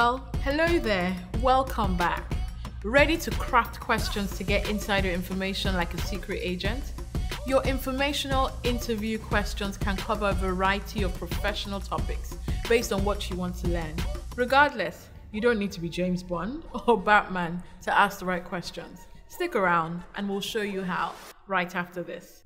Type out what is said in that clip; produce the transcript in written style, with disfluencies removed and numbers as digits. Well, hello there, welcome back. Ready to craft questions to get insider information like a secret agent? Your informational interview questions can cover a variety of professional topics based on what you want to learn. Regardless, you don't need to be James Bond or Batman to ask the right questions. Stick around and we'll show you how right after this.